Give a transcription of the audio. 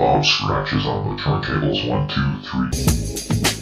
Bob Scratch is on the turntables 1, 2, 3.